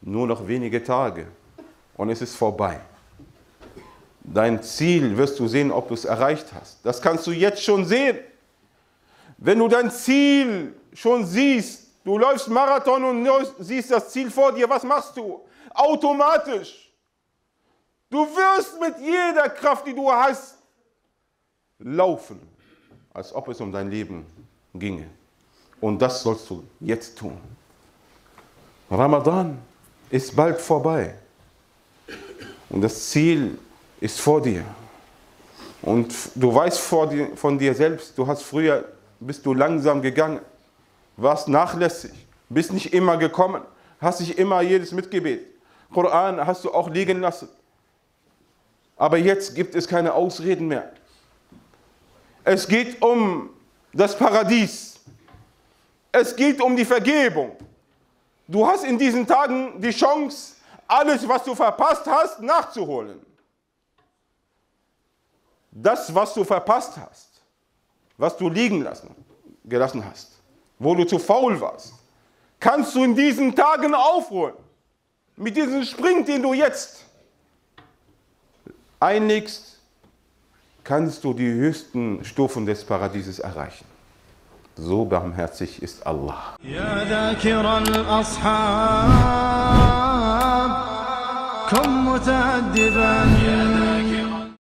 nur noch wenige Tage und es ist vorbei. Dein Ziel wirst du sehen, ob du es erreicht hast. Das kannst du jetzt schon sehen. Wenn du dein Ziel schon siehst, du läufst Marathon und siehst das Ziel vor dir, was machst du? Automatisch. Du wirst mit jeder Kraft, die du hast, laufen, als ob es um dein Leben ginge. Und das sollst du jetzt tun. Ramadan ist bald vorbei. Und das Ziel ist vor dir. Und du weißt von dir selbst, du hast früher, bist du langsam gegangen, warst nachlässig, bist nicht immer gekommen, hast nicht immer jedes Mitgebet. Koran hast du auch liegen lassen. Aber jetzt gibt es keine Ausreden mehr. Es geht um das Paradies. Es geht um die Vergebung. Du hast in diesen Tagen die Chance, alles, was du verpasst hast, nachzuholen. Das, was du verpasst hast, was du liegen gelassen hast, wo du zu faul warst, kannst du in diesen Tagen aufholen. Mit diesem Sprint, den du jetzt einlegst, kannst du die höchsten Stufen des Paradieses erreichen. So barmherzig ist Allah.